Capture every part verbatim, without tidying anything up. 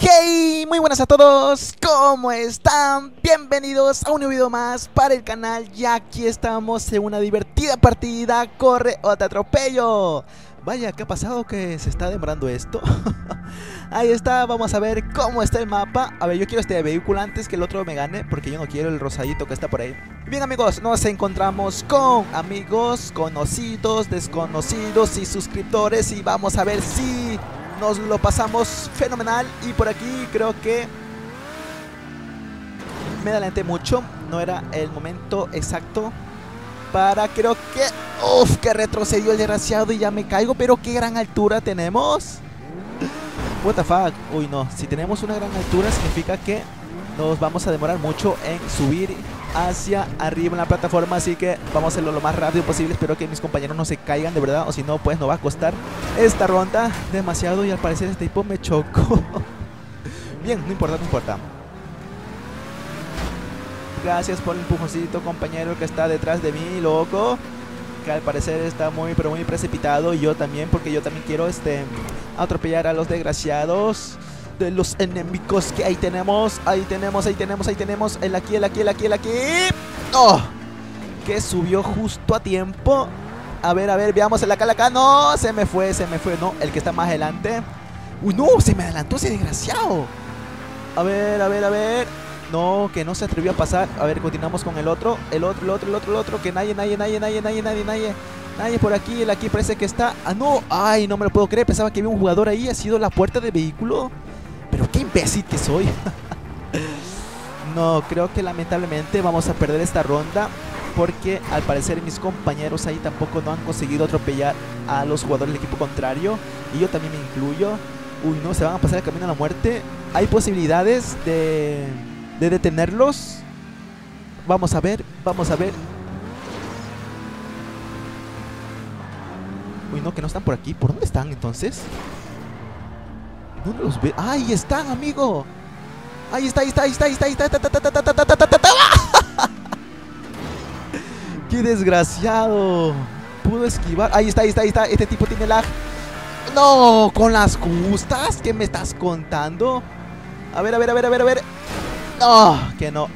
Hey, muy buenas a todos, ¿cómo están? Bienvenidos a un nuevo video más para el canal. Y aquí estamos en una divertida partida, corre o te atropello. Vaya, ¿qué ha pasado? Que se está demorando esto. Ahí está, vamos a ver cómo está el mapa. A ver, yo quiero este vehículo antes que el otro me gane, porque yo no quiero el rosadito que está por ahí. Bien amigos, nos encontramos con amigos, conocidos, desconocidos y suscriptores. Y vamos a ver si nos lo pasamos fenomenal. Y por aquí creo que me adelanté mucho. No era el momento exacto para, creo que... Uf, que retrocedió el desgraciado y ya me caigo. Pero qué gran altura tenemos. What the fuck. Uy, no. Si tenemos una gran altura significa que nos vamos a demorar mucho en subir hacia arriba en la plataforma. Así que vamos a hacerlo lo más rápido posible. Espero que mis compañeros no se caigan de verdad, o si no, pues nos va a costar esta ronda demasiado. Y al parecer este tipo me chocó. Bien, no importa, no importa. Gracias por el empujoncito, compañero, que está detrás de mí, loco, que al parecer está muy, pero muy precipitado. Y yo también, porque yo también quiero este atropellar a los desgraciados de los enemigos que ahí tenemos. Ahí tenemos, ahí tenemos, ahí tenemos. El aquí, el aquí, el aquí, el aquí. ¡Oh! Que subió justo a tiempo. A ver, a ver, veamos el acá, el acá. No, se me fue, se me fue. No, el que está más adelante. ¡Uy, no! Se me adelantó ese desgraciado. A ver, a ver, a ver. No, que no se atrevió a pasar. A ver, continuamos con el otro. El otro, el otro, el otro, el otro. Que nadie, nadie, nadie, nadie, nadie, nadie, nadie. Nadie por aquí. El aquí parece que está. Ah, no. Ay, no me lo puedo creer. Pensaba que había un jugador ahí. Ha sido la puerta de vehículo. Pero qué imbécil que soy. No, creo que lamentablemente vamos a perder esta ronda, porque al parecer mis compañeros ahí tampoco no han conseguido atropellar a los jugadores del equipo contrario. Y yo también me incluyo. Uy, no, se van a pasar el camino a la muerte. Hay posibilidades de, de detenerlos. Vamos a ver, vamos a ver. Uy, no, que no están por aquí. ¿Por dónde están entonces? ¿Dónde los ve? ¡Ahí están, amigo! ¡Ahí está, ahí está, ahí está, ahí está, ahí está! ¡Qué desgraciado! Pudo esquivar. Ahí está, ahí está, ahí está. Este tipo tiene lag. ¡No! ¿Con las justas? ¿Qué me estás contando? A ver, a ver, a ver, a ver, a ver. ¡No! Que no.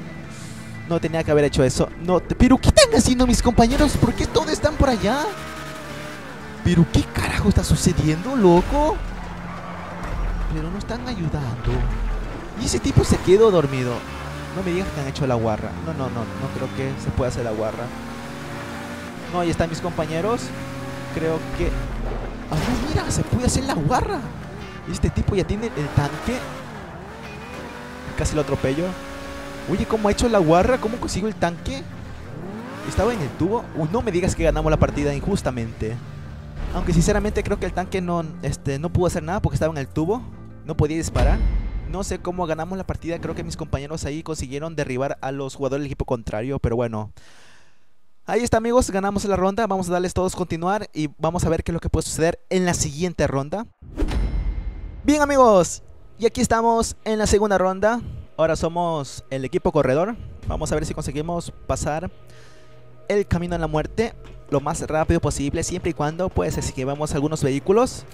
No tenía que haber hecho eso. No. ¿Pero qué están haciendo mis compañeros? ¿Por qué todos están por allá? ¿Pero qué carajo está sucediendo, loco? Pero no están ayudando. Y ese tipo se quedó dormido. No me digas que han hecho la guarra. No, no, no, no creo que se pueda hacer la guarra. No, ahí están mis compañeros. Creo que... ¡Ah, oh, mira! Se puede hacer la guarra. Y este tipo ya tiene el tanque. Casi lo atropello. Oye, ¿cómo ha hecho la guarra? ¿Cómo consigo el tanque? Estaba en el tubo. Uy, no me digas que ganamos la partida injustamente. Aunque sinceramente creo que el tanque no, este, no pudo hacer nada porque estaba en el tubo. No podía disparar. No sé cómo ganamos la partida. Creo que mis compañeros ahí consiguieron derribar a los jugadores del equipo contrario. Pero bueno. Ahí está, amigos. Ganamos la ronda. Vamos a darles todos continuar. Y vamos a ver qué es lo que puede suceder en la siguiente ronda. Bien, amigos. Y aquí estamos en la segunda ronda. Ahora somos el equipo corredor. Vamos a ver si conseguimos pasar el camino a la muerte lo más rápido posible, siempre y cuando pues esquivemos algunos vehículos.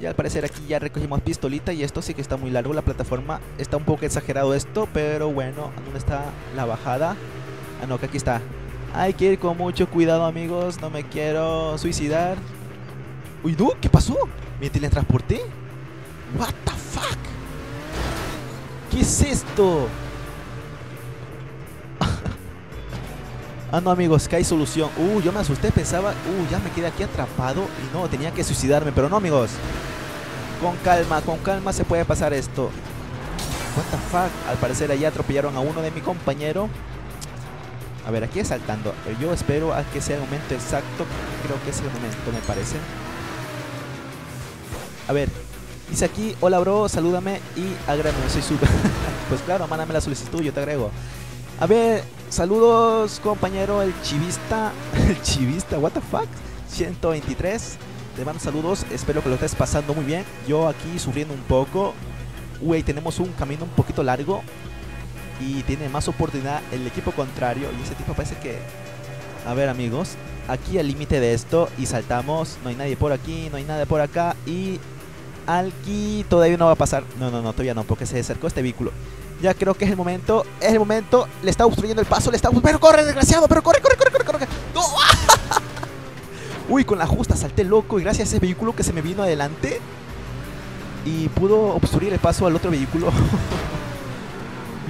Y al parecer aquí ya recogimos pistolita. Y esto sí que está muy largo, la plataforma. Está un poco exagerado esto, pero bueno. ¿Dónde está la bajada? Ah, no, que aquí está. Hay que ir con mucho cuidado, amigos. No me quiero suicidar. Uy, no, ¿qué pasó? ¿Me teletransporté? What the fuck. ¿Qué es esto? Ah, no, amigos, que hay solución. Uh, yo me asusté, pensaba, uh, ya me quedé aquí atrapado. Y no, tenía que suicidarme, pero no, amigos. Con calma, con calma se puede pasar esto. What the fuck. Al parecer allá atropellaron a uno de mi compañero. A ver, aquí es saltando. Yo espero a que sea el momento exacto. Creo que es el momento, me parece. A ver, dice aquí, hola bro, salúdame y agrégame, soy super. Pues claro, mándame la solicitud, yo te agrego. A ver, saludos, compañero, el chivista. El chivista, what the fuck. ciento veintitrés, te mando saludos. Espero que lo estés pasando muy bien. Yo aquí sufriendo un poco. Wey, tenemos un camino un poquito largo y tiene más oportunidad el equipo contrario. Y ese tipo parece que... A ver, amigos, aquí al límite de esto. Y saltamos, no hay nadie por aquí, no hay nada por acá. Y Alky todavía no va a pasar. No, no, no, todavía no, porque se acercó este vehículo. Ya creo que es el momento. Es el momento. Le está obstruyendo el paso. Le está... Pero corre, desgraciado. Pero corre, corre, corre, corre, corre. No. Uy, con la justa salté loco. Y gracias a ese vehículo que se me vino adelante. Y pudo obstruir el paso al otro vehículo.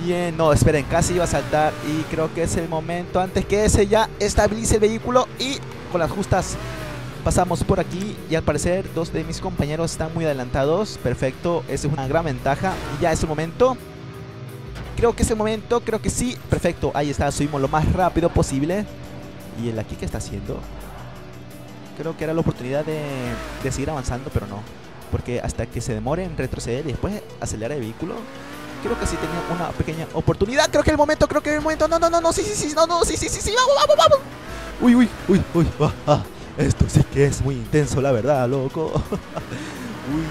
Bien, no, esperen, casi iba a saltar. Y creo que es el momento antes que ese ya estabilice el vehículo. Y con las justas pasamos por aquí. Y al parecer dos de mis compañeros están muy adelantados. Perfecto, esa es una gran ventaja. Y ya es el momento. Creo que es el momento, creo que sí. Perfecto, ahí está, subimos lo más rápido posible. Y el aquí, ¿qué está haciendo? Creo que era la oportunidad de, de seguir avanzando, pero no. Porque hasta que se demore en retroceder y después acelerar el vehículo, creo que sí tenía una pequeña oportunidad. Creo que el momento, creo que el momento. No, no, no, no, sí, sí, sí, no, no, sí, sí, sí, sí, vamos, vamos, vamos. Uy, uy, uy, uy. Ah, ah. Esto sí que es muy intenso, la verdad, loco. Uy,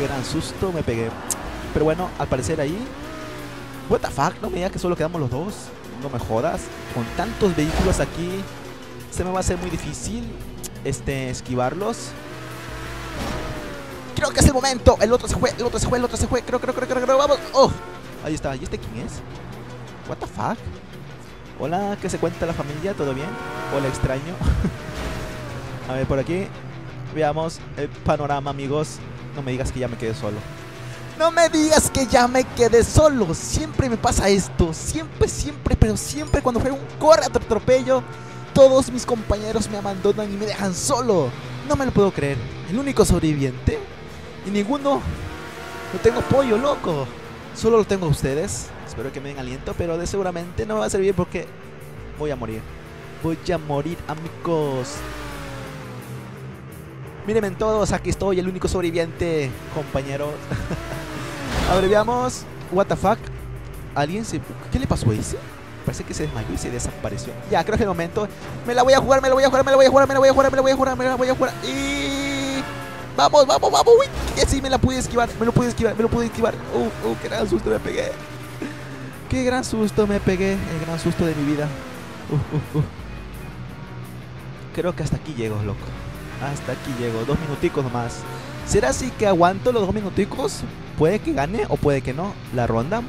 qué gran susto me pegué. Pero bueno, al parecer ahí. What the fuck, no me digas que solo quedamos los dos. No me jodas. Con tantos vehículos aquí, se me va a hacer muy difícil este esquivarlos. Creo que es el momento. El otro se fue, el otro se fue, el otro se fue. Creo, creo, creo, creo, creo, vamos. Oh, ahí está. ¿Y este quién es? What the fuck. Hola, ¿qué se cuenta la familia? ¿Todo bien? Hola, extraño. A ver, por aquí. Veamos el panorama, amigos. No me digas que ya me quedé solo. No me digas que ya me quedé solo. Siempre me pasa esto. Siempre, siempre, pero siempre cuando juego un corre atropello, todos mis compañeros me abandonan y me dejan solo. No me lo puedo creer. El único sobreviviente. Y ninguno, no tengo apoyo, loco. Solo lo tengo a ustedes. Espero que me den aliento, pero de seguramente no me va a servir porque voy a morir. Voy a morir, amigos. Mírenme todos, aquí estoy, el único sobreviviente, compañeros. Abreviamos. What the fuck. ¿Alguien se... ¿Qué le pasó a ese? Parece que se desmayó y se desapareció. Ya, creo que es el momento. Me la voy a jugar, me la voy a jugar, me la voy a jugar, me la voy a jugar, me la voy a jugar, me la voy a jugar. Y... Vamos, vamos, vamos. Uy, sí, me la pude esquivar, me lo pude esquivar, me lo pude esquivar. Uh, uh, qué gran susto me pegué. Qué gran susto me pegué. El gran susto de mi vida. Uh, uh, uh. Creo que hasta aquí llego, loco. Hasta aquí llego. Dos minuticos nomás. ¿Será así que aguanto los dos minuticos? Puede que gane o puede que no la ronda.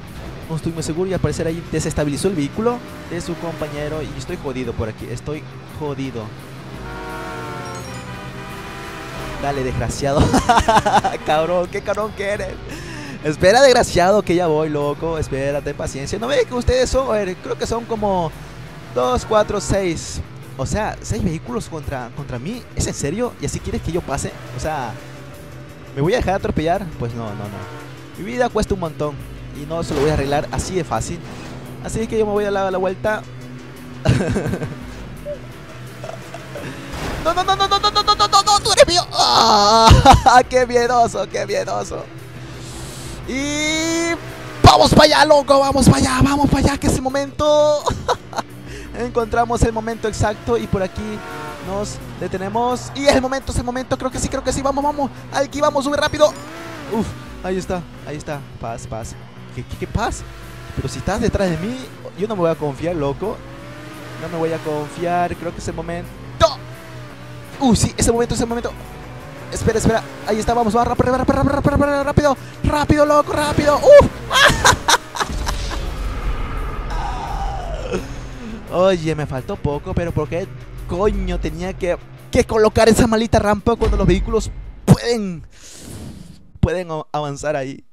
No estoy muy seguro y al parecer ahí desestabilizó el vehículo de su compañero y estoy jodido por aquí, estoy jodido. Dale, desgraciado. Cabrón, qué cabrón que eres. Espera, desgraciado, que ya voy, loco. Espérate, paciencia. No veis que ustedes son, a ver, creo que son como dos, cuatro, seis. O sea, seis vehículos contra, contra mí. ¿Es en serio? ¿Y así quieres que yo pase? O sea, ¿me voy a dejar atropellar? Pues no, no, no. Mi vida cuesta un montón. Y no se lo voy a arreglar así de fácil. Así que yo me voy a la, a la vuelta. No, no, no, no, no, no, no, no, no, no, tú eres mío. ¡Oh! ¡Qué miedoso, qué miedoso! Y... ¡Vamos para allá, loco! ¡Vamos para allá! ¡Vamos para allá! ¡Que ese momento! Encontramos el momento exacto y por aquí nos detenemos. Y es el momento, es el momento. Creo que sí, creo que sí. ¡Vamos, vamos! ¡Aquí vamos! ¡Sube rápido! ¡Uf! Ahí está, ahí está. Paz, paz. ¿Qué, qué, ¿Qué paz? Pero si estás detrás de mí, yo no me voy a confiar, loco. No me voy a confiar. Creo que es el momento. Uy, uh, sí, es el momento, es el momento. Espera, espera. Ahí está, vamos, vamos, rápido, rápido, rápido, rápido, rápido, rápido, loco, rápido. Uh. Oye, me faltó poco, pero ¿por qué coño tenía que, que colocar esa maldita rampa cuando los vehículos pueden, pueden avanzar ahí?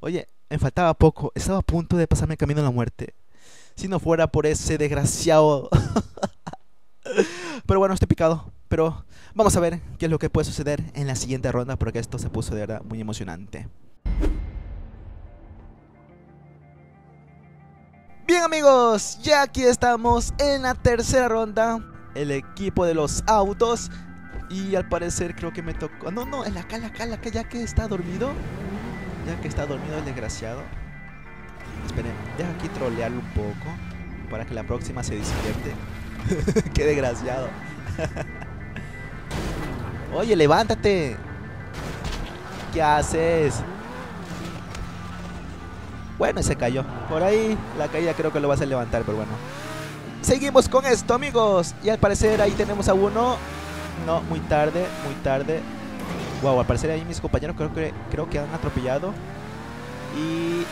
Oye, me faltaba poco. Estaba a punto de pasarme el camino a la muerte. Si no fuera por ese desgraciado. Pero bueno, estoy picado. Pero vamos a ver qué es lo que puede suceder en la siguiente ronda, porque esto se puso de verdad muy emocionante. Bien, amigos, ya aquí estamos en la tercera ronda. El equipo de los autos. Y al parecer creo que me tocó... No, no, en la acá, en la acá, en la acá, ya que está dormido. Ya que está dormido el desgraciado. Esperen, deja aquí trolearlo un poco para que la próxima se despierte. Qué desgraciado. Oye, levántate. ¿Qué haces? Bueno, y se cayó. Por ahí la caída creo que lo va a hacer levantar, pero bueno. Seguimos con esto, amigos. Y al parecer ahí tenemos a uno. No, muy tarde, muy tarde. Wow, al parecer ahí mis compañeros creo que, creo que han atropellado. Y...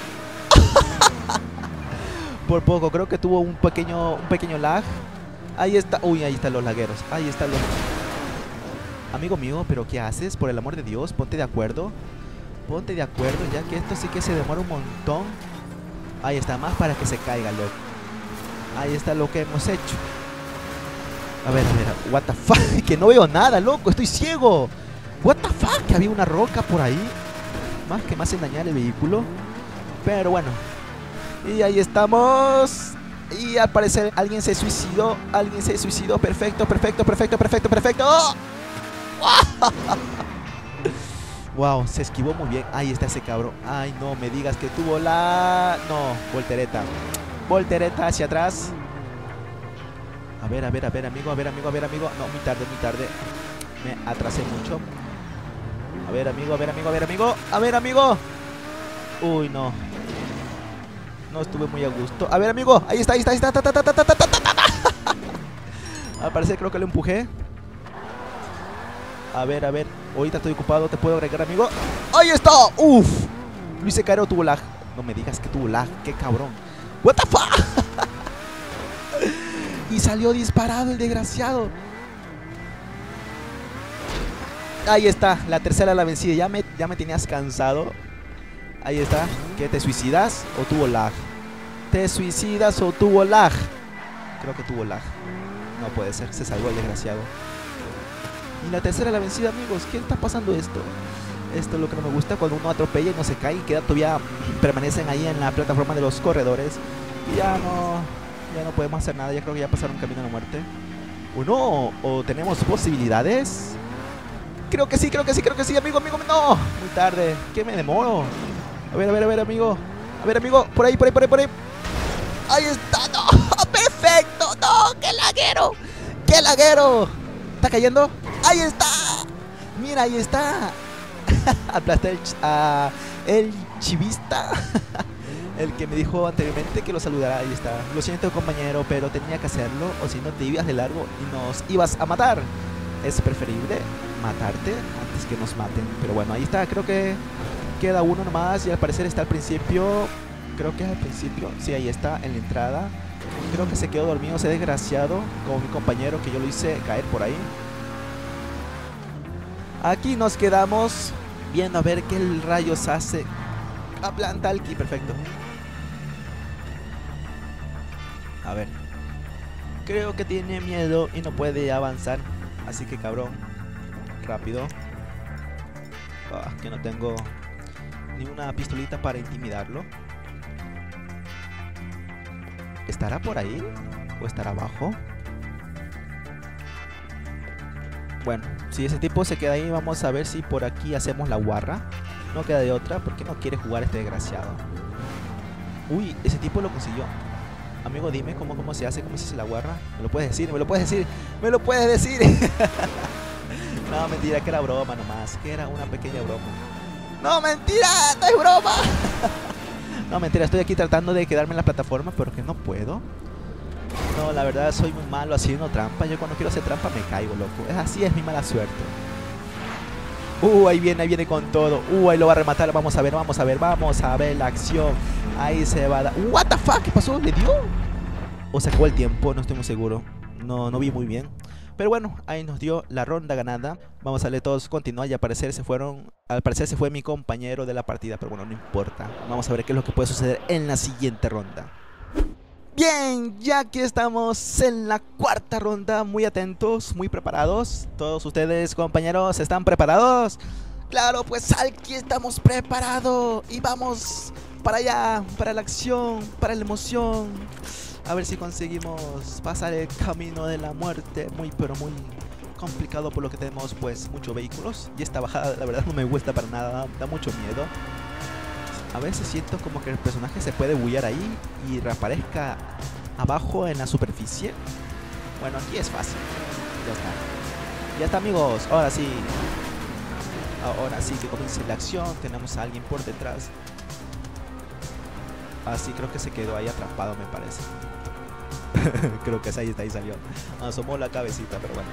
por poco, creo que tuvo un pequeño, un pequeño lag. Ahí está, uy, ahí están los lagueros. Ahí están los... Amigo mío, ¿pero qué haces? Por el amor de Dios, ponte de acuerdo. Ponte de acuerdo, ya que esto sí que se demora un montón. Ahí está, más para que se caiga, loco. Ahí está lo que hemos hecho. A ver, a ver, what the fuck, que no veo nada, loco, estoy ciego. What the fuck, que había una roca por ahí. Más que más en dañar el vehículo. Pero bueno. Y ahí estamos. Y al parecer alguien se suicidó. Alguien se suicidó, perfecto, perfecto, perfecto, perfecto, perfecto. ¡Oh! Wow, se esquivó muy bien. Ahí está ese cabrón. Ay, no me digas que tuvo la... No, voltereta. Voltereta hacia atrás. A ver, a ver, a ver, amigo, a ver, amigo, a ver, amigo. No, muy tarde, muy tarde. Me atrasé mucho. A ver, amigo, a ver, amigo, a ver, amigo. A ver, amigo. Uy, no. No estuve muy a gusto. A ver, amigo, ahí está, ahí está, ahí está. Al parecer creo que lo empujé. A ver, a ver, ahorita estoy ocupado, te puedo agregar, amigo. ¡Ahí está! ¡Uf! Luis Ecareo tuvo lag. No me digas que tuvo lag, qué cabrón. ¡What the fuck! Y salió disparado el desgraciado. Ahí está, la tercera la vencida. Ya me, ya me tenías cansado. Ahí está, ¿qué? ¿Te suicidas o tuvo lag? ¿Te suicidas o tuvo lag? Creo que tuvo lag. No puede ser, se salvó el desgraciado. Y la tercera la vencida, amigos. ¿Qué está pasando esto? Esto es lo que no me gusta, cuando uno atropella y no se cae y queda todavía, permanecen ahí en la plataforma de los corredores. Y ya no, ya no podemos hacer nada. Ya creo que ya pasaron camino a la muerte. ¿O no? ¿O tenemos posibilidades? Creo que sí, creo que sí, creo que sí, amigo, amigo. No, muy tarde. ¿Qué me demoro? A ver, a ver, a ver, amigo. A ver, amigo, por ahí, por ahí, por ahí, por ahí. Ahí está, no, perfecto. No, qué laguero. Qué laguero. ¿Está cayendo? ¡Ahí está! ¡Mira, ahí está! Aplasté el, ch a el chivista. El que me dijo anteriormente que lo saludará. Ahí está. Lo siento, compañero, pero tenía que hacerlo. O si no, te ibas de largo y nos ibas a matar. Es preferible matarte antes que nos maten. Pero bueno, ahí está. Creo que queda uno nomás. Y al parecer está al principio. Creo que es al principio. Sí, ahí está, en la entrada. Creo que se quedó dormido ese desgraciado, como mi compañero, que yo lo hice caer por ahí. Aquí nos quedamos viendo a ver qué rayos hace. A planta Alky, perfecto. A ver. Creo que tiene miedo y no puede avanzar. Así que cabrón, rápido. Ah, que no tengo ni una pistolita para intimidarlo. ¿Estará por ahí? ¿O estará abajo? Bueno, si ese tipo se queda ahí, vamos a ver si por aquí hacemos la guarra. No queda de otra, porque no quiere jugar este desgraciado. Uy, ese tipo lo consiguió. Amigo, dime cómo, cómo se hace, cómo se hace la guarra. Me lo puedes decir, me lo puedes decir, me lo puedes decir. No, mentira, que era broma nomás, que era una pequeña broma. No, mentira, no es broma. No, mentira, estoy aquí tratando de quedarme en la plataforma, pero que no puedo. No, la verdad soy muy malo haciendo trampa. Yo cuando quiero hacer trampa me caigo, loco. Es así, es mi mala suerte. Uh, ahí viene, ahí viene con todo. Uh, ahí lo va a rematar, vamos a ver, vamos a ver. Vamos a ver la acción. Ahí se va a dar, what the fuck, ¿qué pasó? ¿Le dio? O sacó el tiempo, no estoy muy seguro. No, no vi muy bien. Pero bueno, ahí nos dio la ronda ganada. Vamos a darle todos continuar y al parecer se fueron. Al parecer se fue mi compañero de la partida. Pero bueno, no importa, vamos a ver qué es lo que puede suceder en la siguiente ronda. Bien, ya que estamos en la cuarta ronda, muy atentos, muy preparados. Todos ustedes, compañeros, ¿están preparados? Claro, pues aquí estamos preparados y vamos para allá, para la acción, para la emoción. A ver si conseguimos pasar el camino de la muerte, muy pero muy complicado por lo que tenemos pues muchos vehículos. Y esta bajada la verdad no me gusta para nada, da mucho miedo. A veces siento como que el personaje se puede bullear ahí y reaparezca abajo en la superficie. Bueno, aquí es fácil. Ya está. Ya está, amigos. Ahora sí. Ahora sí que comience la acción. Tenemos a alguien por detrás. Así creo que se quedó ahí atrapado, me parece. Creo que ahí está, ahí salió. Asomó la cabecita, pero bueno.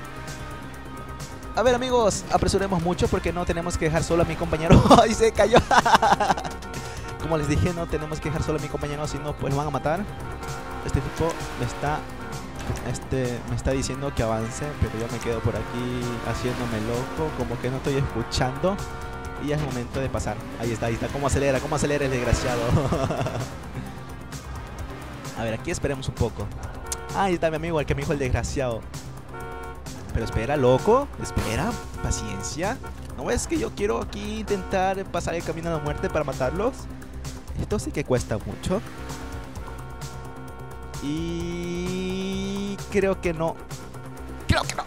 A ver, amigos, apresuremos mucho porque no tenemos que dejar solo a mi compañero. ¡Ay, se cayó! Como les dije, no tenemos que dejar solo a mi compañero, si no, pues van a matar. Este tipo me está, este, me está diciendo que avance, pero yo me quedo por aquí haciéndome loco, como que no estoy escuchando. Y ya es momento de pasar. Ahí está, ahí está. ¿Cómo acelera? ¿Cómo acelera el desgraciado? A ver, aquí esperemos un poco. Ahí está mi amigo, el que me dijo el desgraciado. Pero espera, loco. Espera, paciencia. No es que yo quiero aquí intentar pasar el camino a la muerte para matarlos. Esto sí que cuesta mucho. Y... creo que no. Creo que no.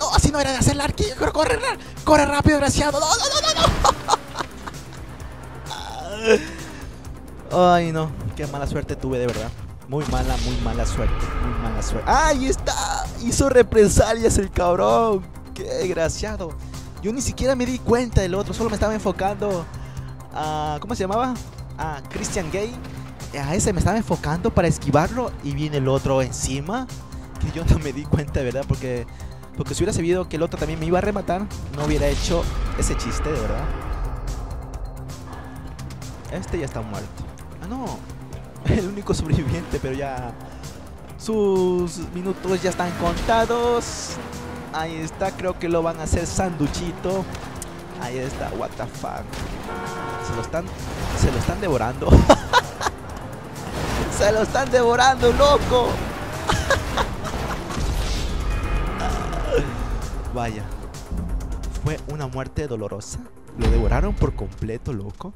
No, así no era de hacer la arquilla. Corre, corre rápido, desgraciado. No, no, no, no, no. Ay, no. Qué mala suerte tuve, de verdad. Muy mala, muy mala suerte. Muy mala suerte. ¡Ahí está! Hizo represalias el cabrón. ¡Qué desgraciado! Yo ni siquiera me di cuenta del otro. Solo me estaba enfocando a... ¿cómo se llamaba? A Christian Gay. A ese me estaba enfocando para esquivarlo. Y viene el otro encima. Que yo no me di cuenta, de verdad. Porque... porque si hubiera sabido que el otro también me iba a rematar, no hubiera hecho ese chiste, de verdad. Este ya está muerto. Ah, no. El único sobreviviente, pero ya... sus minutos ya están contados. Ahí está, creo que lo van a hacer sanduchito. Ahí está, what the fuck. Se lo están... se lo están devorando. Se lo están devorando, loco. Vaya, fue una muerte dolorosa. Lo devoraron por completo, loco.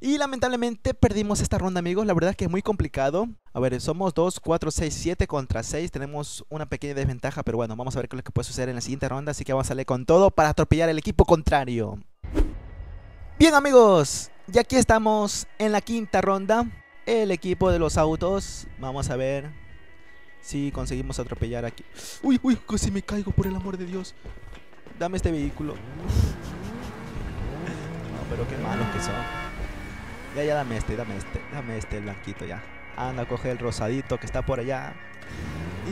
Y lamentablemente perdimos esta ronda, amigos. La verdad es que es muy complicado. A ver, somos dos, cuatro, seis, siete contra seis. Tenemos una pequeña desventaja, pero bueno, vamos a ver qué es lo que puede suceder en la siguiente ronda. Así que vamos a salir con todo para atropellar al equipo contrario. Bien, amigos, y aquí estamos en la quinta ronda. El equipo de los autos. Vamos a ver... sí, conseguimos atropellar aquí. Uy, uy, casi me caigo, por el amor de Dios. Dame este vehículo. No, pero qué malos que son. Ya, ya, dame este, dame este. Dame este, el blanquito, ya. Anda, coge el rosadito que está por allá.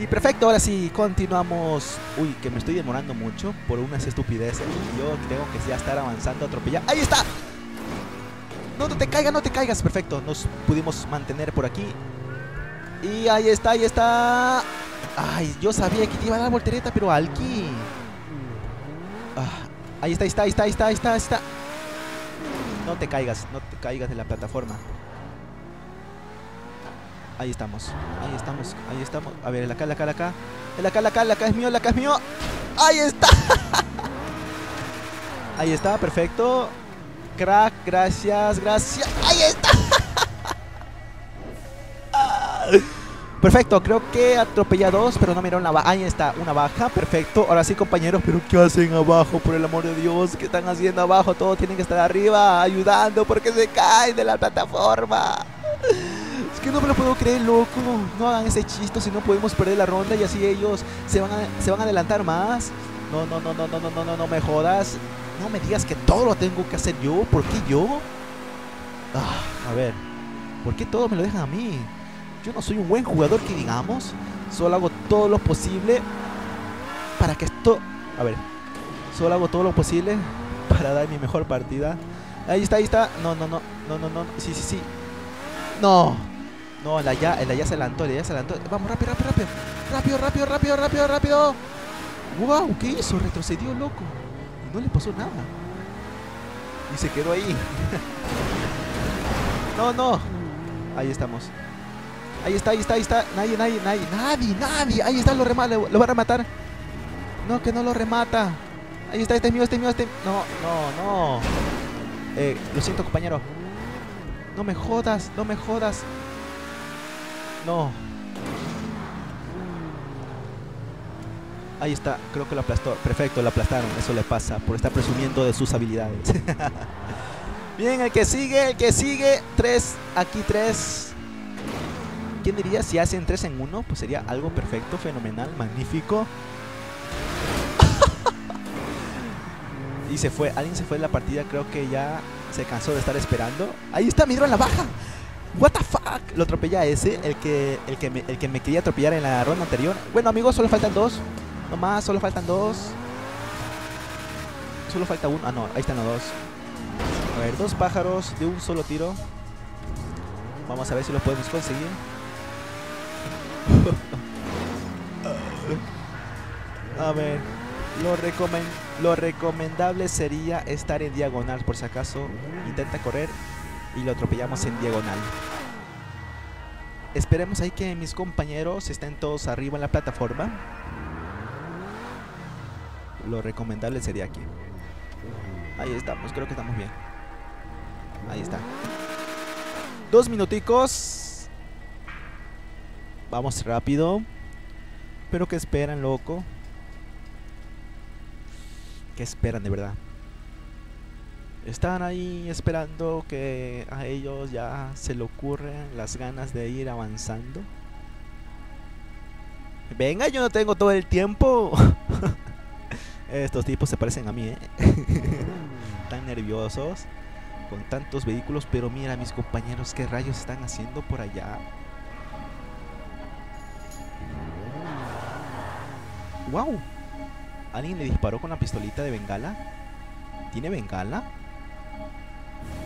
Y perfecto, ahora sí, continuamos. Uy, que me estoy demorando mucho por unas estupideces. Yo tengo que ya estar avanzando, atropellar. ¡Ahí está! No, no te caigas, no te caigas. Perfecto, nos pudimos mantener por aquí. Y ahí está, ahí está. Ay, yo sabía que te iba a dar la voltereta, pero Alky. Ah, ahí está, ahí está, ahí está, ahí está, ahí está, ahí está. No te caigas, no te caigas de la plataforma. Ahí estamos, ahí estamos, ahí estamos. A ver, el acá, el acá, el acá. El acá, el acá, el acá es mío, el acá es mío. Ahí está. Ahí está, perfecto. Crack, gracias, gracias. Ahí está. Perfecto, creo que atropellé a dos, pero no miraron la baja. Ahí está, una baja, perfecto. Ahora sí, compañeros, pero ¿qué hacen abajo? Por el amor de Dios, ¿qué están haciendo abajo? Todos tienen que estar arriba, ayudando, porque se caen de la plataforma. Es que no me lo puedo creer, loco. No hagan ese chiste, si no podemos perder la ronda. Y así ellos se van a, se van a adelantar más. No, no, no, no, no, no, no, no, no me jodas. No me digas que todo lo tengo que hacer yo. ¿Por qué yo? Ah, a ver, ¿por qué todo me lo dejan a mí? Yo no soy un buen jugador, que digamos. Solo hago todo lo posible para que esto... a ver, solo hago todo lo posible para dar mi mejor partida. Ahí está, ahí está. No, no, no, no, no, no. Sí, sí, sí. No. No, el allá, el allá se adelantó, el allá se adelantó. Vamos, rápido, rápido, rápido. Rápido, rápido, rápido, rápido, rápido. Wow, ¿qué hizo? Retrocedió, loco. Y no le pasó nada. Y se quedó ahí. No, no. Ahí estamos. Ahí está, ahí está, ahí está. Nadie, nadie, nadie, nadie, nadie. Ahí está, lo remata, lo, lo va a rematar. No, que no lo remata. Ahí está, este es mío, este es mío, este... no, no, no. Eh, lo siento, compañero. No me jodas, no me jodas. No. Ahí está, creo que lo aplastó. Perfecto, lo aplastaron. Eso le pasa por estar presumiendo de sus habilidades. Bien, el que sigue, el que sigue. Tres, aquí tres. ¿Quién diría? Si hacen tres en uno, pues sería algo perfecto, fenomenal, magnífico. Y se fue, alguien se fue de la partida, creo que ya se cansó de estar esperando. Ahí está, miró en la baja. What the fuck, lo atropella ese, el que, el que, me, el que me quería atropellar en la ronda anterior. Bueno, amigos, solo faltan dos. No más, solo faltan dos. Solo falta uno. Ah, no, ahí están los dos. A ver, dos pájaros de un solo tiro. Vamos a ver si los podemos conseguir. A ver, lo, recome lo recomendable sería estar en diagonal, por si acaso intenta correr y lo atropellamos en diagonal. Esperemos ahí que mis compañeros estén todos arriba en la plataforma. Lo recomendable sería aquí. Ahí estamos, creo que estamos bien. Ahí está. Dos minuticos. Vamos rápido. Pero que esperan, loco. ¿Qué esperan de verdad? Están ahí esperando que a ellos ya se le ocurren las ganas de ir avanzando. Venga, yo no tengo todo el tiempo. Estos tipos se parecen a mí, ¿eh? Tan nerviosos con tantos vehículos. Pero mira, mis compañeros, ¿qué rayos están haciendo por allá? ¡Wow! ¿Alguien le disparó con la pistolita de bengala? ¿Tiene bengala?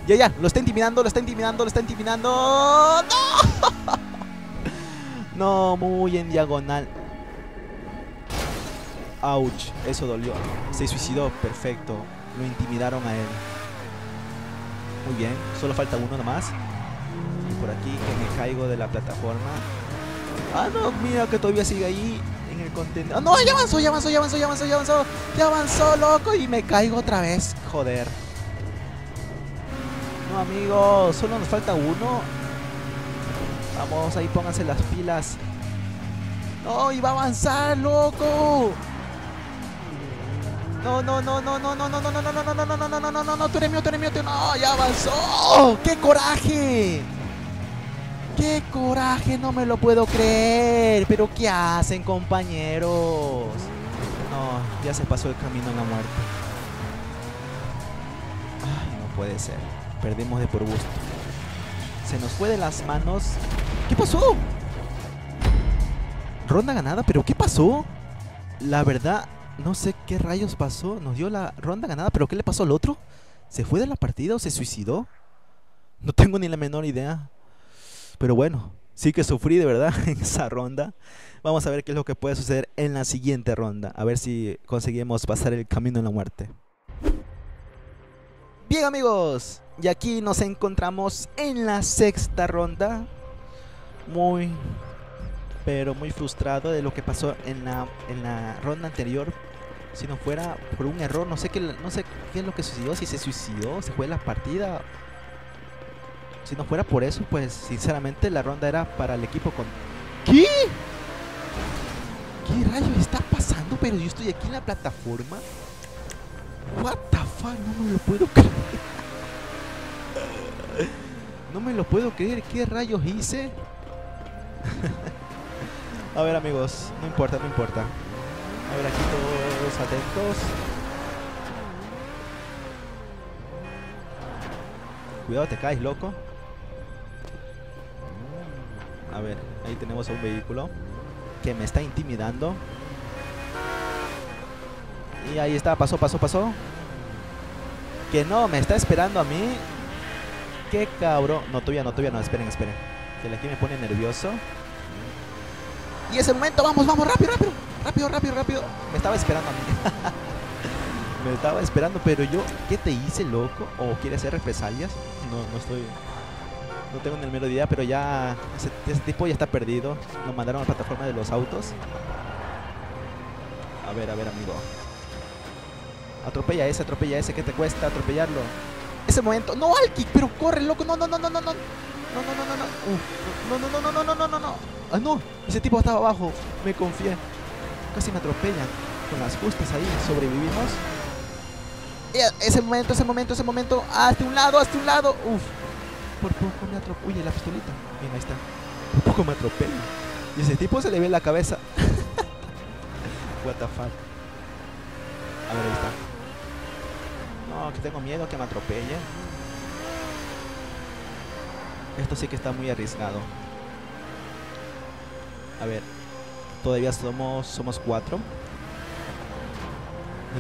Ya, ya, lo está intimidando, lo está intimidando, lo está intimidando. ¡No! No, muy en diagonal. Ouch, eso dolió. Se suicidó, perfecto. Lo intimidaron a él. Muy bien, solo falta uno nomás. Y por aquí que me caigo de la plataforma. Ah, no, mira que todavía sigue ahí. El contenido. Oh, no, ya avanzó, ya avanzó, ya avanzó, ya avanzó, ya avanzó, ya avanzó, loco, y me caigo otra vez, joder. No, amigos, solo nos falta uno. Vamos, ahí pónganse las pilas. No, y va a avanzar, loco. No, no, no, no, no, no, no, no, no, no, no, no, no, no, no, no, no, no, no, tú eres mío, tú eres mío, no, ya avanzó. ¡Qué coraje! ¡Qué coraje! No me lo puedo creer. ¿Pero qué hacen, compañeros? No, ya se pasó el camino a la muerte. Ay, no puede ser. Perdimos de por gusto. Se nos fue de las manos. ¿Qué pasó? Ronda ganada, pero ¿qué pasó? La verdad, no sé qué rayos pasó. Nos dio la ronda ganada, pero ¿qué le pasó al otro? ¿Se fue de la partida o se suicidó? No tengo ni la menor idea. Pero bueno, sí que sufrí de verdad en esa ronda. Vamos a ver qué es lo que puede suceder en la siguiente ronda. A ver si conseguimos pasar el camino a la muerte. Bien, amigos. Y aquí nos encontramos en la sexta ronda. Muy, pero muy frustrado de lo que pasó en la, en la ronda anterior. Si no fuera por un error, no sé qué, no sé qué es lo que sucedió. Si se suicidó, se fue de la partida. Si no fuera por eso, pues sinceramente la ronda era para el equipo con... ¿Qué? ¿Qué rayos está pasando? Pero yo estoy aquí en la plataforma. What the fuck, no me lo puedo creer. No me lo puedo creer, ¿qué rayos hice? A ver, amigos, no importa, no importa. A ver, aquí todos atentos. Cuidado, te caes, loco. A ver, ahí tenemos a un vehículo que me está intimidando. Y ahí está, pasó, pasó, pasó. Que no, me está esperando a mí. Qué cabrón. No, todavía no, todavía no, esperen, esperen. Que el aquí me pone nervioso. Y ese momento, vamos, vamos, rápido, rápido. Rápido, rápido, rápido. Me estaba esperando a mí. Me estaba esperando, pero yo, ¿qué te hice, loco? ¿O quieres hacer represalias? No, no estoy... No tengo ni el menor idea, pero ya ese, ese tipo ya está perdido. Lo mandaron a la plataforma de los autos. A ver, a ver, amigo. Atropella ese, atropella ese, ¿qué te cuesta atropellarlo? Ese momento. No, Alky, pero corre, loco. No, no, no, no, no, no. No, no, no, no, no. Uh, no, no, no, no, no, no, no, no. Ah, no. Ese tipo estaba abajo. Me confié. Casi me atropellan. Con las justas ahí sobrevivimos. E ese momento, ese momento, ese momento. Hasta un lado, hasta un lado. Uf. Por poco me atropella. Uy, la pistolita. Bien, ahí está. Por poco me atropella. Y ese tipo se le ve en la cabeza. What the fuck. A ver, ahí está. No, que tengo miedo que me atropelle. Esto sí que está muy arriesgado. A ver. Todavía somos, somos cuatro.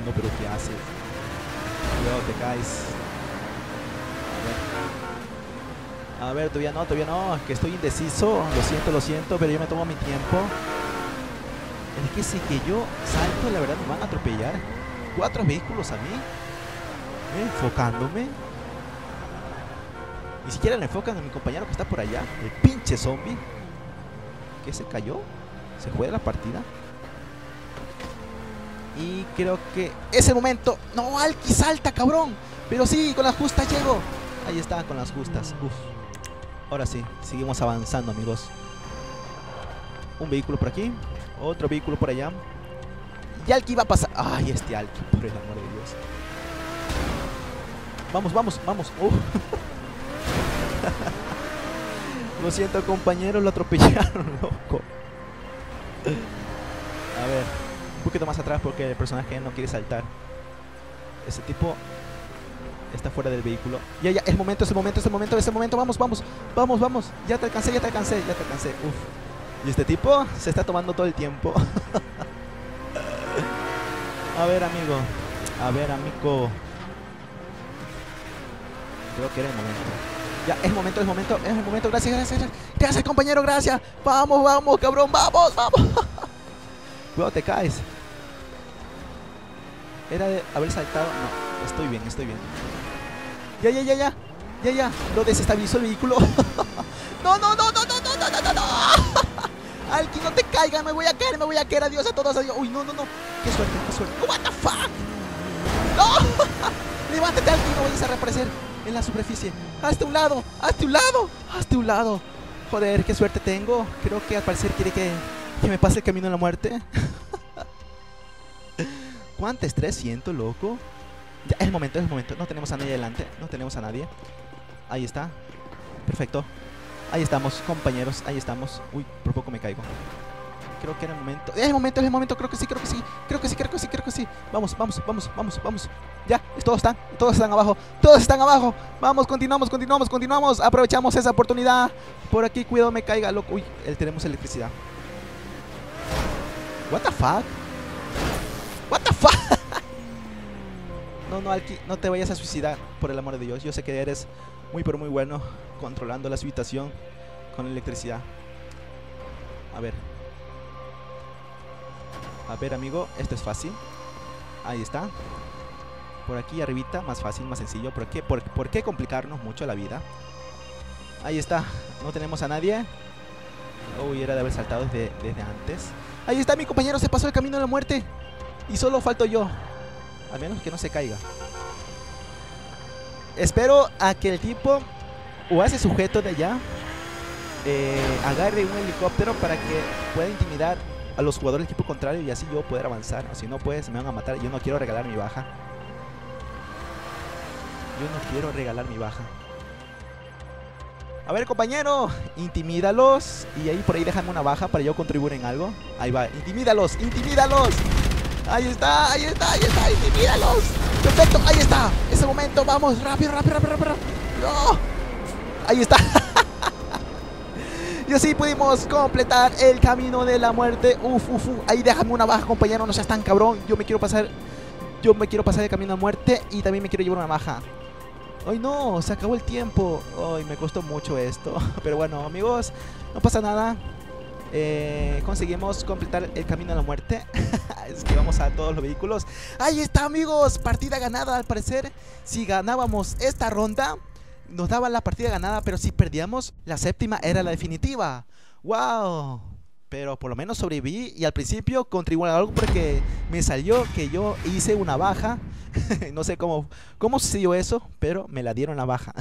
No, pero ¿qué haces? Cuidado, te caes. A ver. A ver, todavía no, todavía no. Es que estoy indeciso. Lo siento, lo siento, pero yo me tomo mi tiempo. Es que si que yo salto, la verdad me van a atropellar. Cuatro vehículos a mí. Enfocándome. Ni siquiera le enfocan a mi compañero que está por allá. El pinche zombie. ¿Qué se cayó? Se fue de la partida. Y creo que es el momento. No, Alky, salta, cabrón. Pero sí, con las justas llego. Ahí está, con las justas. Uf. Ahora sí, seguimos avanzando, amigos. Un vehículo por aquí. Otro vehículo por allá. Y Alky va a pasar. Ay, este Alky, por el amor de Dios. Vamos, vamos, vamos. Uf. Lo siento, compañeros, lo atropellaron, loco. A ver, un poquito más atrás porque el personaje no quiere saltar. Ese tipo está fuera del vehículo. Ya, ya, es momento, es el momento, es el momento, es el momento. Vamos, vamos, vamos, vamos. Ya te alcancé, ya te alcancé, ya te alcancé. Uf. Y este tipo se está tomando todo el tiempo. A ver, amigo. A ver, amigo. Creo que era el momento. Ya, es momento, es momento, es el momento, gracias, gracias, gracias, gracias, compañero, gracias. Vamos, vamos, cabrón, vamos, vamos. Cuidado, te caes. Era de haber saltado, no, estoy bien, estoy bien. Ya, ya, ya, ya, ya, ya, lo desestabilizó el vehículo. No, no, no, no, no, no, no, no, no, no. Alky, no te caigas, me voy a caer, me voy a caer, adiós a todos, adiós. Uy, no, no, no, qué suerte, qué suerte. Oh, what the fuck. No, levántate, Alky, no vayas a reaparecer en la superficie. Hazte un lado, hazte un lado, hazte un lado. Joder, qué suerte tengo. Creo que al parecer quiere que, que me pase el camino a la muerte. ¿Cuánto estrés siento, loco? Ya, es el momento, es el momento. No tenemos a nadie adelante, no tenemos a nadie. Ahí está, perfecto. Ahí estamos, compañeros, ahí estamos. Uy, por poco me caigo. Creo que era el momento. Es el momento, es el momento. Creo que sí, creo que sí. Creo que sí, creo que sí, creo que sí. Vamos, vamos, vamos, vamos, vamos. Ya, todos están, todos están abajo. Todos están abajo. Vamos, continuamos, continuamos, continuamos. Aprovechamos esa oportunidad. Por aquí, cuidado, me caiga, loco. Uy, tenemos electricidad. What the fuck? What the fuck? No, no, Alky, no te vayas a suicidar. Por el amor de Dios. Yo sé que eres muy, pero muy bueno controlando la situación con electricidad. A ver. A ver, amigo, esto es fácil. Ahí está. Por aquí arribita, más fácil, más sencillo. ¿Por qué? ¿Por, ¿Por qué complicarnos mucho la vida? Ahí está. No tenemos a nadie. Uy, era de haber saltado desde, desde antes. Ahí está, mi compañero se pasó el camino de la muerte. Y solo falto yo. A menos que no se caiga. Espero a que el tipo o a ese sujeto de allá eh, agarre un helicóptero para que pueda intimidar a los jugadores del equipo contrario y así yo poder avanzar. Si no, pues me van a matar. Yo no quiero regalar mi baja. Yo no quiero regalar mi baja. A ver, compañero, intimídalos. Y ahí por ahí déjame una baja para yo contribuir en algo. Ahí va, intimídalos, intimídalos. Ahí está, ahí está, ahí está, intimídalos. Perfecto, ahí está. Ese momento, vamos, rápido, rápido, rápido, rápido. No. Ahí está. Y así pudimos completar el camino de la muerte. Uf, uf, uf. Ahí déjame una baja, compañero. No seas tan cabrón. Yo me quiero pasar. Yo me quiero pasar el camino a muerte. Y también me quiero llevar una baja. Ay, no. Se acabó el tiempo. Ay, me costó mucho esto. Pero bueno, amigos. No pasa nada. Eh, conseguimos completar el camino a la muerte. Es que vamos a todos los vehículos. Ahí está, amigos. Partida ganada, al parecer. Si ganábamos esta ronda, nos daban la partida ganada, pero si perdíamos, la séptima era la definitiva. ¡Wow! Pero por lo menos sobreviví y al principio contribuí a algo porque me salió que yo hice una baja. No sé cómo, cómo sucedió eso, pero me la dieron la baja.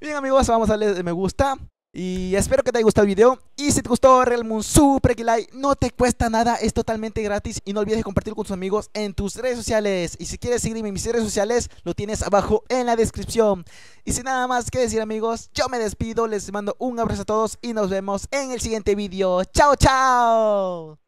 Bien, amigos, vamos a darle me gusta. Y espero que te haya gustado el video. Y si te gustó, regálame un super like. No te cuesta nada, es totalmente gratis. Y no olvides compartirlo con tus amigos en tus redes sociales. Y si quieres seguirme en mis redes sociales, lo tienes abajo en la descripción. Y sin nada más que decir, amigos, yo me despido. Les mando un abrazo a todos y nos vemos en el siguiente video. ¡Chao, chao!